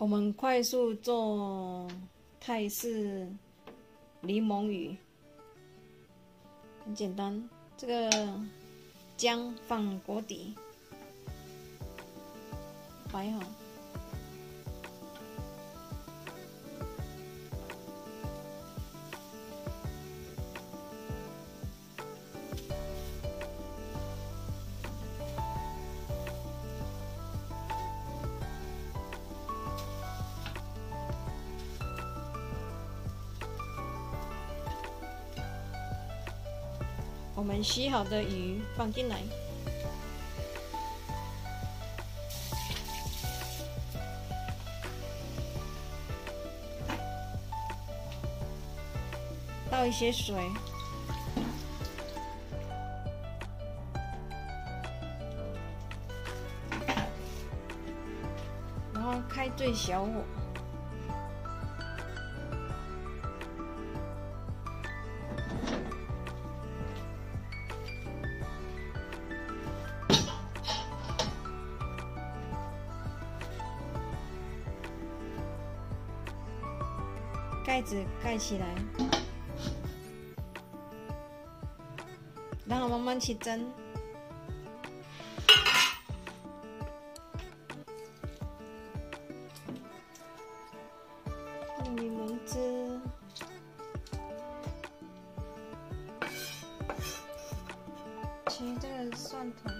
我们快速做泰式柠檬鱼，很简单。这个姜放锅底，摆好。 我们洗好的鱼放进来，倒一些水，然后开最小火。 盖子盖起来，然后慢慢去蒸。柠檬汁，切这个蒜头。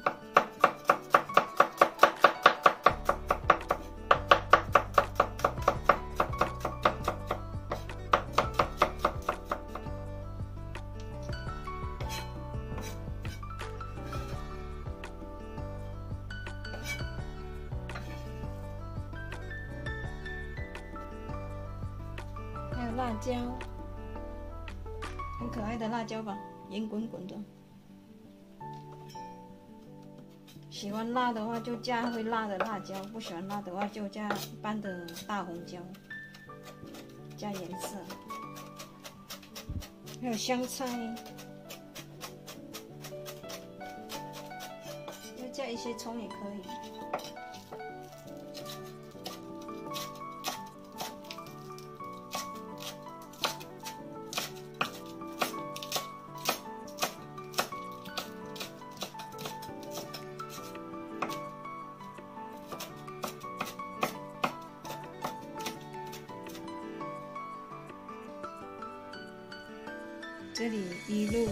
辣椒，很可爱的辣椒吧，圆滚滚的。喜欢辣的话就加会辣的辣椒，不喜欢辣的话就加一般的大红椒，加颜色。还有香菜，要加一些葱也可以。 这里一路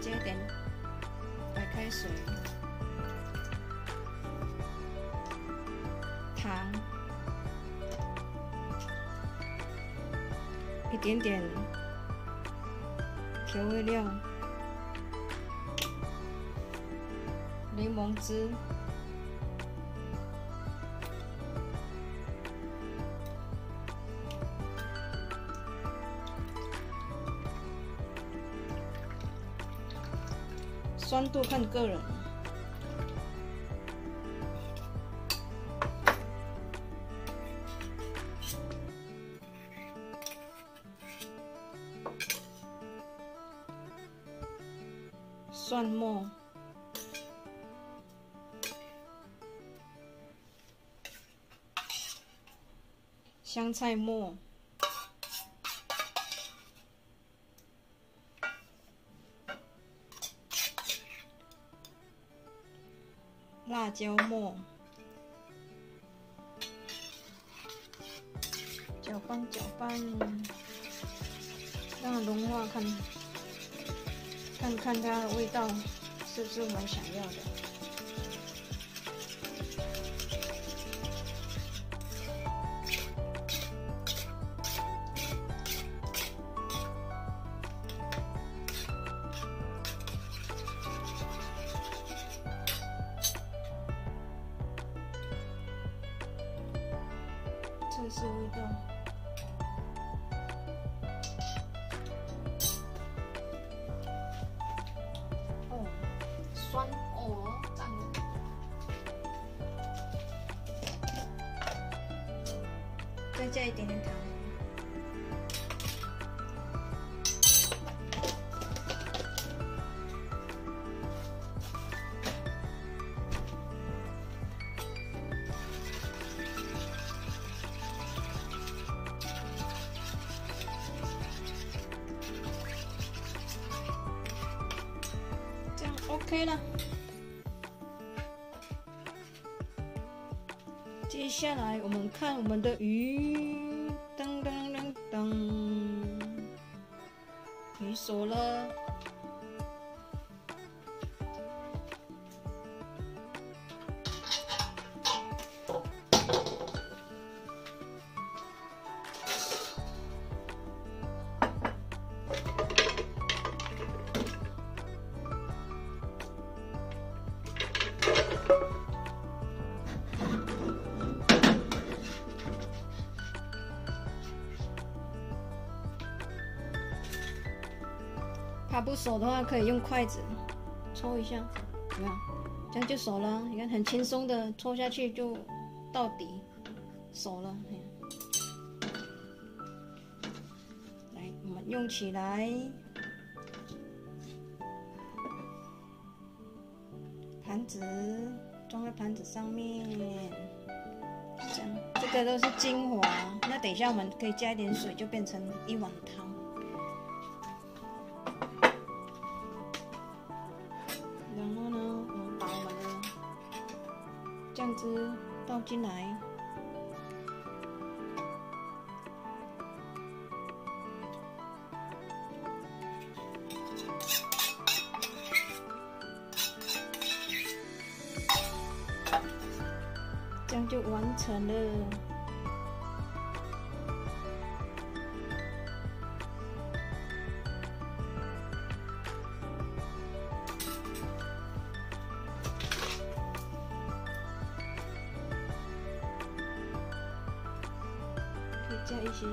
加点白开水、糖，一点点调味料、柠檬汁。 酸度看个人，蒜末，香菜末。 辣椒末，搅拌，让它融化，看它的味道是不是我们想要的。这是味道，哦，酸哦，赞！再加一点点糖。OK 了。接下来我们看我们的鱼，噔噔噔噔，鱼熟了。它不熟的话，可以用筷子戳一下，怎么样？这样就熟了。你看，很轻松的戳下去就到底熟了。来，我们用起来，盘子装在盘子上面，这样这个都是精华。那等一下我们可以加一点水，就变成一碗汤。 这样子倒进来，这样就完成了。加一些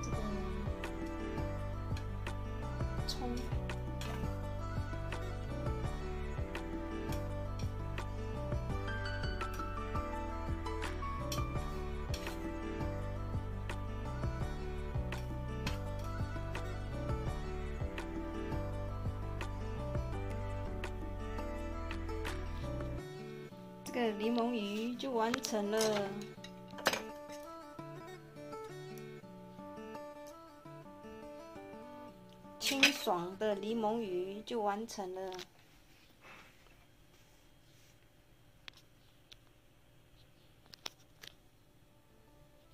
这个葱，这个柠檬鱼就完成了。 清爽的柠檬鱼就完成了。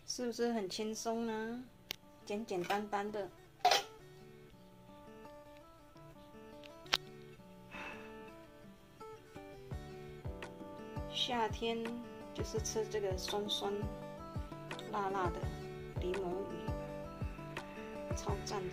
是不是很轻松呢？简简单单的。夏天就是吃这个酸酸辣辣的柠檬鱼，超赞的。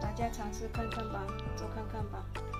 大家尝试看看吧，做看看吧。